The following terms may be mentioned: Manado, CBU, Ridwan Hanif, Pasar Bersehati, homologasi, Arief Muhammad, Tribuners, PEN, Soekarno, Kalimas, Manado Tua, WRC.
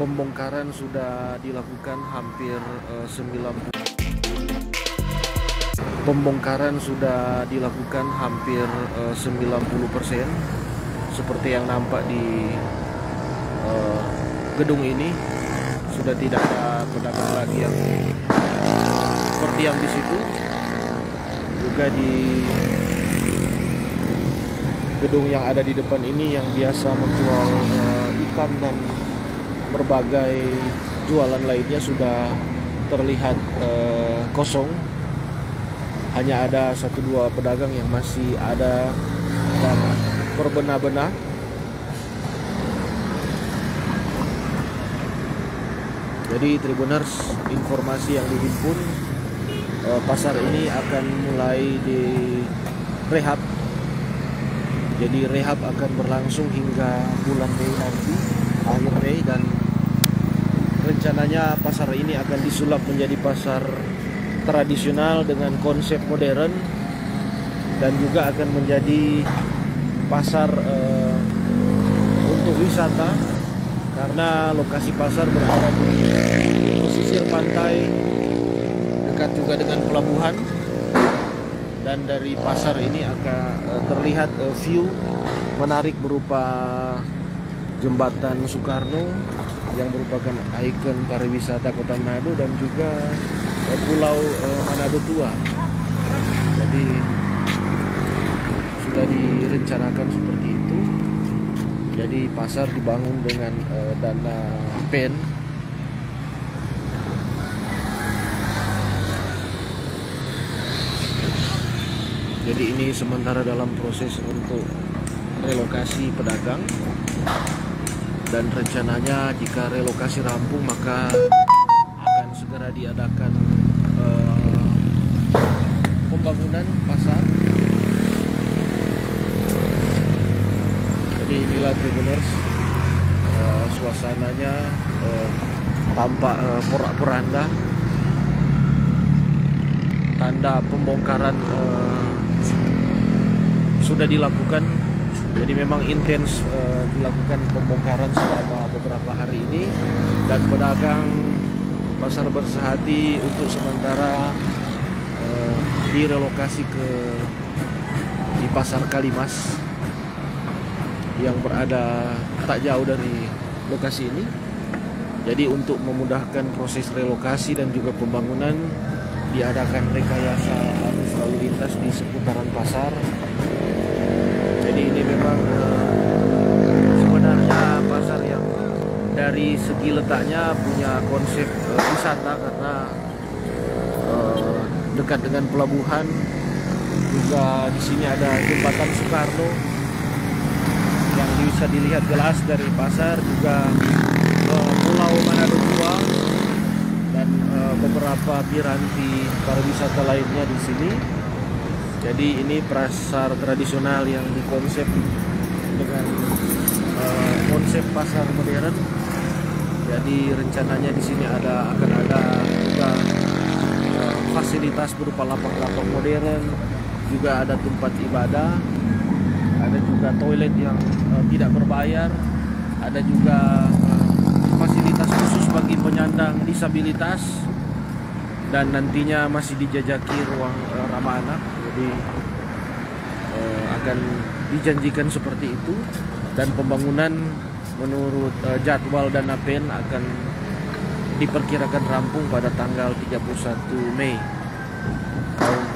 Pembongkaran sudah dilakukan hampir 90. Pembongkaran sudah dilakukan hampir 90%, seperti yang nampak di gedung ini sudah tidak ada pedagang lagi yang seperti yang di situ. Juga di gedung yang ada di depan ini yang biasa menjual ikan dan berbagai jualan lainnya sudah terlihat kosong. Hanya ada satu dua pedagang yang masih ada dan berbenah-benah. Jadi Tribuners, informasi yang dihimpun, pasar ini akan mulai direhab. Jadi rehab akan berlangsung hingga bulan Mei nanti, akhir Mei, dan rencananya pasar ini akan disulap menjadi pasar tradisional dengan konsep modern, dan juga akan menjadi pasar untuk wisata karena lokasi pasar berada di pesisir pantai, dekat juga dengan pelabuhan, dan dari pasar ini akan terlihat view menarik berupa jembatan Soekarno yang merupakan ikon pariwisata Kota Manado, dan juga Pulau Manado Tua. Jadi sudah direncanakan seperti itu. Jadi pasar dibangun dengan dana PEN. Jadi ini sementara dalam proses untuk relokasi pedagang, dan rencananya jika relokasi rampung maka segera diadakan pembangunan pasar. Jadi inilah Tribuners, suasananya tampak porak-poranda, tanda pembongkaran sudah dilakukan. Jadi memang intens dilakukan pembongkaran selama beberapa hari ini, dan pedagang pasar Bersehati untuk sementara direlokasi di pasar Kalimas yang berada tak jauh dari lokasi ini. Jadi untuk memudahkan proses relokasi dan juga pembangunan, diadakan rekayasa arus lalu lintas di seputaran pasar. Jadi ini memang sebenarnya pasar yang dari segi letaknya punya konsep wisata karena dekat dengan pelabuhan, juga di sini ada jembatan Soekarno yang bisa dilihat jelas dari pasar, juga Pulau Manado Tua, dan beberapa piranti pariwisata lainnya di sini. Jadi ini pasar tradisional yang dikonsep dengan konsep pasar modern. Jadi rencananya di sini akan ada juga fasilitas berupa lapak-lapak modern, juga ada tempat ibadah, ada juga toilet yang tidak berbayar, ada juga fasilitas khusus bagi penyandang disabilitas, dan nantinya masih dijajaki ruang ramah anak. Jadi akan dijanjikan seperti itu, dan pembangunan menurut jadwal dana PEN akan diperkirakan rampung pada tanggal 31 Mei tahun